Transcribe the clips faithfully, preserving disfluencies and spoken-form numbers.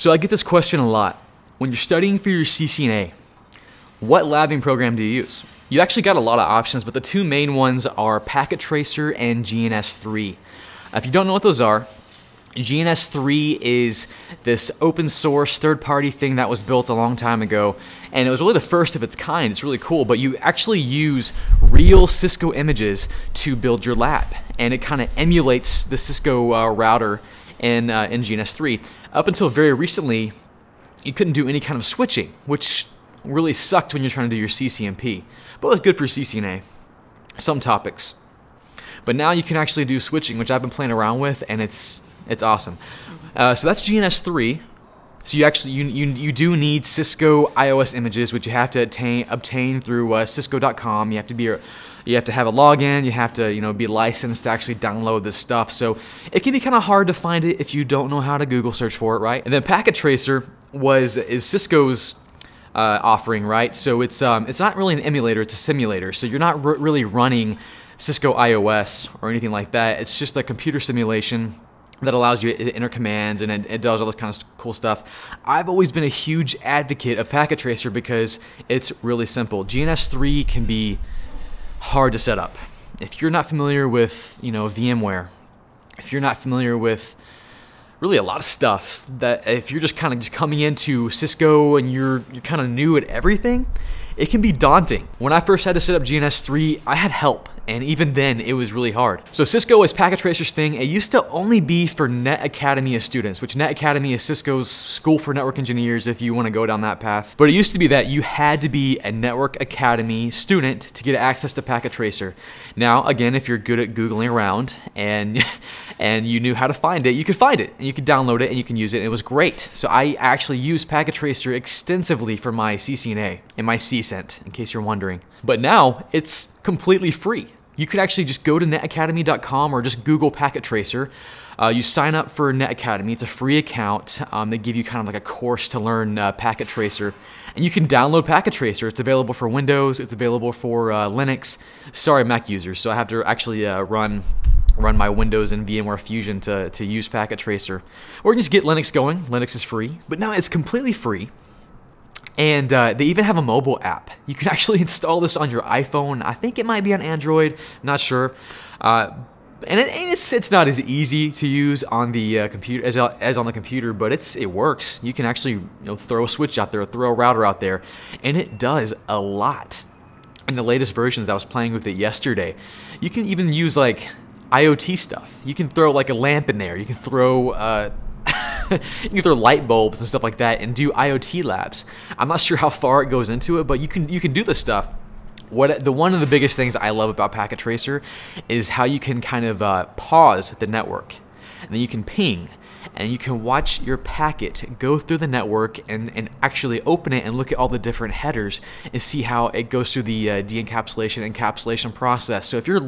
So I get this question a lot. When you're studying for your C C N A, what labbing program do you use? You actually got a lot of options, but the two main ones are Packet Tracer and G N S three. If you don't know what those are, G N S three is this open source third-party thing that was built a long time ago, and it was really the first of its kind. It's really cool, but you actually use real Cisco images to build your lab, and it kind of emulates the Cisco uh, router in, uh, in G N S three. Up until very recently, you couldn't do any kind of switching, which really sucked when you're trying to do your C C N P, but it was good for C C N A, some topics. But now you can actually do switching, which I've been playing around with, and it's It's awesome. Uh, so that's G N S three. So you actually you, you you do need Cisco I O S images, which you have to attain, obtain through uh, Cisco dot com. You have to be you have to have a login. You have to you know be licensed to actually download this stuff. So it can be kind of hard to find it if you don't know how to Google search for it, right? And then Packet Tracer was is Cisco's uh, offering, right? So it's um it's not really an emulator. It's a simulator. So you're not r really running Cisco I O S or anything like that. It's just a computer simulation that allows you to enter commands, and it, it does all this kind of cool stuff. I've always been a huge advocate of Packet Tracer because it's really simple. G N S three can be hard to set up. If you're not familiar with, you know, VMware, if you're not familiar with really a lot of stuff, that if you're just kind of just coming into Cisco and you're, you're kind of new at everything, it can be daunting. When I first had to set up G N S three, I had help, and even then it was really hard. So Cisco is Packet Tracer's thing. It used to only be for NetAcademy students, which NetAcademy is Cisco's school for network engineers if you want to go down that path. But it used to be that you had to be a NetworkAcademy student to get access to Packet Tracer. Now, again, if you're good at Googling around and and you knew how to find it, you could find it, and you could download it, and you can use it, and it was great. So I actually used Packet Tracer extensively for my C C N A and my C C N P, in case you're wondering. But now it's completely free. You could actually just go to net academy dot com or just Google Packet Tracer. Uh, you sign up for NetAcademy. It's a free account. Um, they give you kind of like a course to learn uh, Packet Tracer, and you can download Packet Tracer. It's available for Windows. It's available for uh, Linux. Sorry, Mac users. So I have to actually uh, run run my Windows and VMware Fusion to to use Packet Tracer, or you can just get Linux going. Linux is free, but now it's completely free. And uh, they even have a mobile app. You can actually install this on your iPhone. I think it might be on Android, not sure. Uh, and it, it's it's not as easy to use on the uh, computer as as on the computer, but it's it works. You can actually you know throw a switch out there, throw a router out there, and it does a lot. In the latest versions, I was playing with it yesterday. You can even use like I O T stuff. You can throw like a lamp in there. You can throw. Uh, You can throw light bulbs and stuff like that and do I O T labs. I'm not sure how far it goes into it, but you can you can do this stuff. What the one of the biggest things I love about Packet Tracer is how you can kind of uh, pause the network, and then you can ping, and you can watch your packet go through the network and, and actually open it and look at all the different headers and see how it goes through the uh, de-encapsulation encapsulation process. So if you're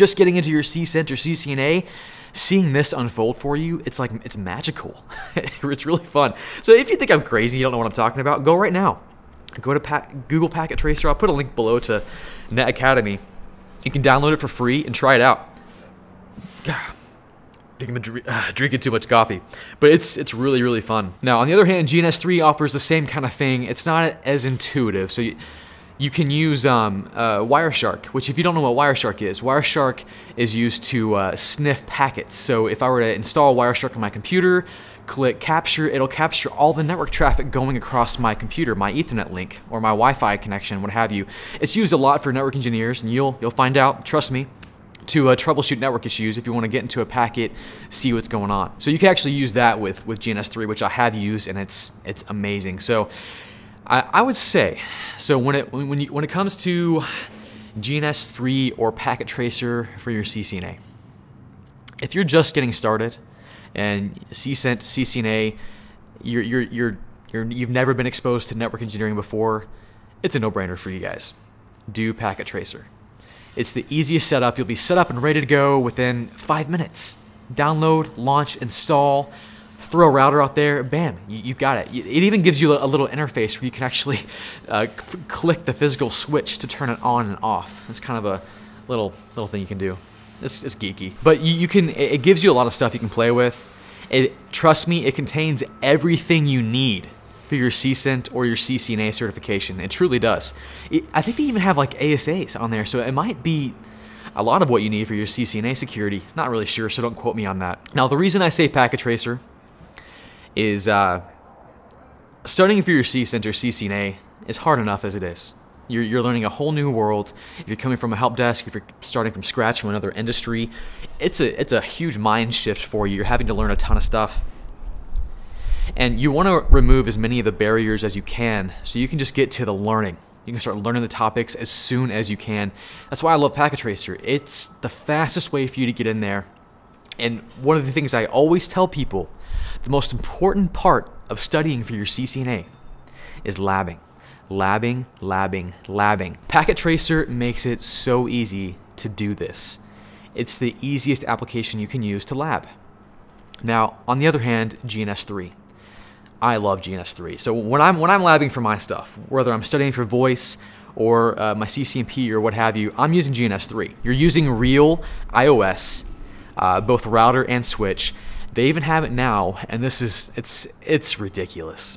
just getting into your C C N T or C C N A, seeing this unfold for you, it's like, it's magical. It's really fun. So if you think I'm crazy, you don't know what I'm talking about, go right now. Go to pa Google Packet Tracer. I'll put a link below to NetAcademy. You can download it for free and try it out. God. I think I'm drink, uh, drinking too much coffee, but it's it's really really fun. Now on the other hand, G N S three offers the same kind of thing. It's not as intuitive, so you, you can use um, uh, Wireshark, which if you don't know what Wireshark is, Wireshark is used to uh, sniff packets. So if I were to install Wireshark on my computer, click capture, it'll capture all the network traffic going across my computer, my Ethernet link, or my Wi-Fi connection, what have you. It's used a lot for network engineers, and you'll you'll find out. Trust me. To uh, troubleshoot network issues if you want to get into a packet, see what's going on. So you can actually use that with, with G N S three, which I have used, and it's it's amazing. So I, I would say, so when it when you, when it comes to G N S three or Packet Tracer for your C C N A, if you're just getting started and C C N T, C C N A, you're you're you're, you're you've never been exposed to network engineering before, it's a no-brainer for you guys. Do Packet Tracer. It's the easiest setup. You'll be set up and ready to go within five minutes. Download, launch, install, throw a router out there, bam, you, you've got it. It even gives you a little interface where you can actually uh, click the physical switch to turn it on and off. It's kind of a little little thing you can do. It's, it's geeky. But you, you can, it gives you a lot of stuff you can play with. It, trust me, it contains everything you need for your C C N T or your C C N A certification. It truly does. It, I think they even have like A S As on there, so it might be a lot of what you need for your C C N A security. Not really sure, so don't quote me on that. Now, the reason I say Packet Tracer is uh, studying for your C C N T or C C N A is hard enough as it is. You're, you're learning a whole new world. If you're coming from a help desk, if you're starting from scratch from another industry, it's a, it's a huge mind shift for you. You're having to learn a ton of stuff. And you want to remove as many of the barriers as you can so you can just get to the learning. You can start learning the topics as soon as you can. That's why I love Packet Tracer. It's the fastest way for you to get in there. And one of the things I always tell people, the most important part of studying for your C C N A is labbing. Labbing, labbing, labbing. Packet Tracer makes it so easy to do this. It's the easiest application you can use to lab. Now, on the other hand, G N S three. I love G N S three. So when I'm when I'm labbing for my stuff, whether I'm studying for voice or uh, my C C N P or what have you, I'm using G N S three. You're using real I O S, uh, both router and switch. They even have it now, and this is it's it's ridiculous.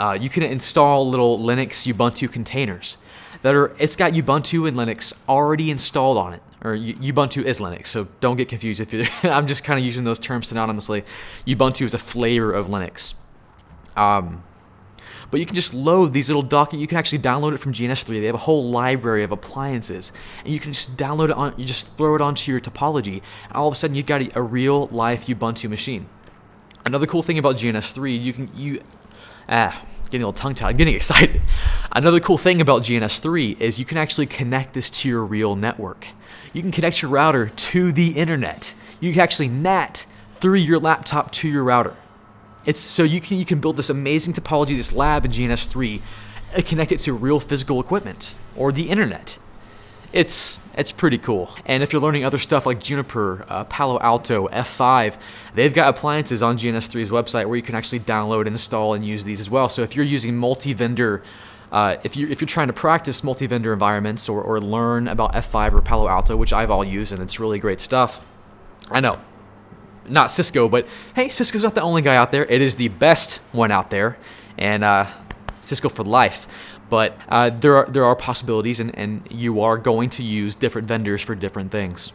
Uh, you can install little Linux Ubuntu containers that are, it's got Ubuntu and Linux already installed on it, or U Ubuntu is Linux, so don't get confused if you're, I'm just kind of using those terms synonymously. Ubuntu is a flavor of Linux. Um, but you can just load these little doc, you can actually download it from G N S three, they have a whole library of appliances, and you can just download it on, you just throw it onto your topology, and all of a sudden you've got a, a real life Ubuntu machine. Another cool thing about G N S three, you can, you, ah, getting a little tongue-tied, I'm getting excited. Another cool thing about G N S three is you can actually connect this to your real network. You can connect your router to the internet. You can actually N A T through your laptop to your router. It's so you can you can build this amazing topology, this lab in G N S three, uh, connect it to real physical equipment or the internet. It's it's pretty cool. And if you're learning other stuff like Juniper, uh, Palo Alto, F five, they've got appliances on G N S three's website where you can actually download, install, and use these as well. So if you're using multi-vendor, uh, if you if you're trying to practice multi-vendor environments or or learn about F five or Palo Alto, which I've all used and it's really great stuff. I know. Not Cisco, but hey, Cisco's not the only guy out there. It is the best one out there, and uh, Cisco for life. But uh, there are there are possibilities, and, and you are going to use different vendors for different things.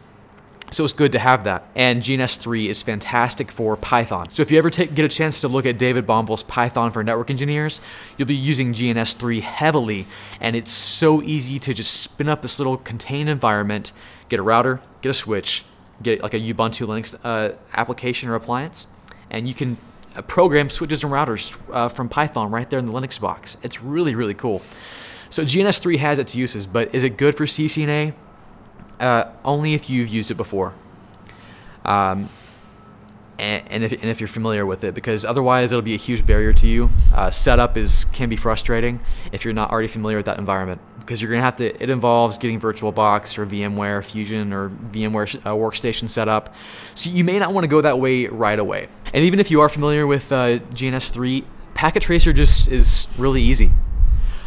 So it's good to have that. And G N S three is fantastic for Python. So if you ever take, get a chance to look at David Bombal's Python for Network Engineers, you'll be using G N S three heavily, and it's so easy to just spin up this little contained environment, get a router, get a switch, get like a Ubuntu Linux uh, application or appliance, and you can uh, program switches and routers uh, from Python right there in the Linux box. It's really, really cool. So G N S three has its uses, but is it good for C C N A? Uh, only if you've used it before. Um, and, and, if, and if you're familiar with it, because otherwise it'll be a huge barrier to you. Uh, setup is can be frustrating if you're not already familiar with that environment, because you're gonna have to, it involves getting VirtualBox or VMware Fusion or VMware uh, Workstation set up. So you may not wanna go that way right away. And even if you are familiar with uh, G N S three, Packet Tracer just is really easy.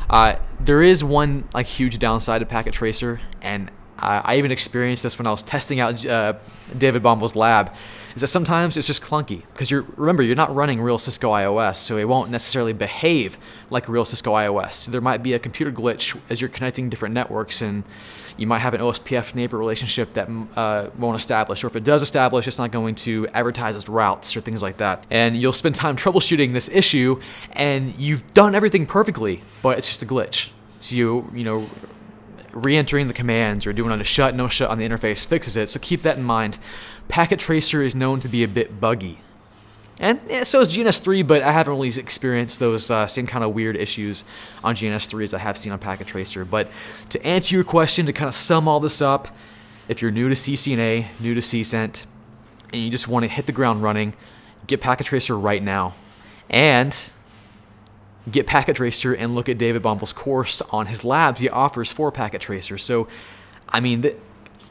Uh, there is one like huge downside to Packet Tracer, and uh, I even experienced this when I was testing out uh, David Bombal's lab, is that sometimes it's just clunky, because you're, remember, you're not running real Cisco I O S, so it won't necessarily behave like real Cisco I O S. So there might be a computer glitch as you're connecting different networks, and you might have an O S P F neighbor relationship that uh, won't establish, or if it does establish, it's not going to advertise its routes or things like that. And you'll spend time troubleshooting this issue, and you've done everything perfectly, but it's just a glitch. So you, you know, re-entering the commands or doing on a shut, no shut on the interface fixes it, so keep that in mind. Packet Tracer is known to be a bit buggy. And yeah, so is G N S three, but I haven't really experienced those uh, same kind of weird issues on G N S three as I have seen on Packet Tracer. But to answer your question, to kind of sum all this up, if you're new to C C N A, new to C C N T, and you just want to hit the ground running, get Packet Tracer right now. And get Packet Tracer and look at David Bombal's course on his labs he offers for Packet Tracer. So, I mean, the,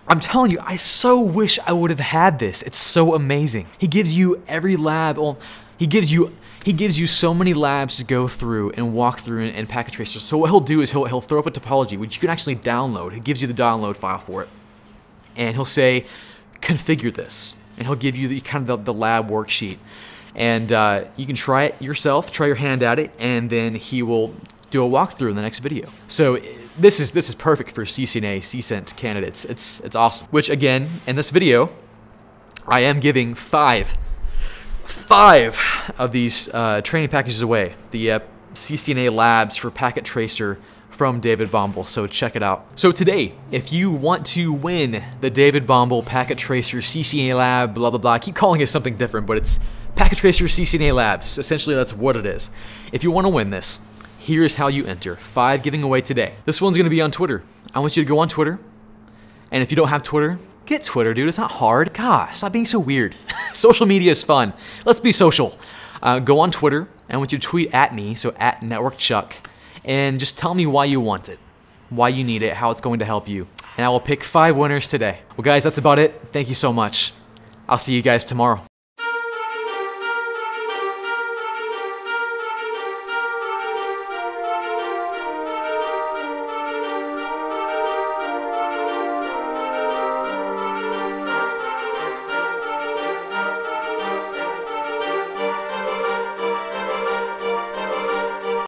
I'm telling you, I so wish I would have had this. It's so amazing. He gives you every lab. Well, he gives you he gives you so many labs to go through and walk through in, in Packet Tracer. So what he'll do is he'll he'll throw up a topology which you can actually download. He gives you the download file for it, and he'll say, configure this. and he'll give you the kind of the, the lab worksheet. And uh, you can try it yourself, try your hand at it, and then he will do a walkthrough in the next video. So this is this is perfect for C C N A, C C E N T candidates. It's it's awesome. Which again, in this video, I am giving five, five of these uh, training packages away. The uh, C C N A Labs for Packet Tracer from David Bombal, so check it out. So today, if you want to win the David Bombal Packet Tracer C C N A Lab, blah, blah, blah, I keep calling it something different, but it's Packet Tracer C C N A Labs. Essentially, that's what it is. If you want to win this, here's how you enter. Five giving away today. This one's gonna be on Twitter. I want you to go on Twitter, and if you don't have Twitter, get Twitter, dude. It's not hard. God, stop being so weird. Social media is fun. Let's be social. Uh, go on Twitter, and I want you to tweet at me, so at NetworkChuck, and just tell me why you want it, why you need it, how it's going to help you. And I will pick five winners today. Well, guys, that's about it. Thank you so much. I'll see you guys tomorrow.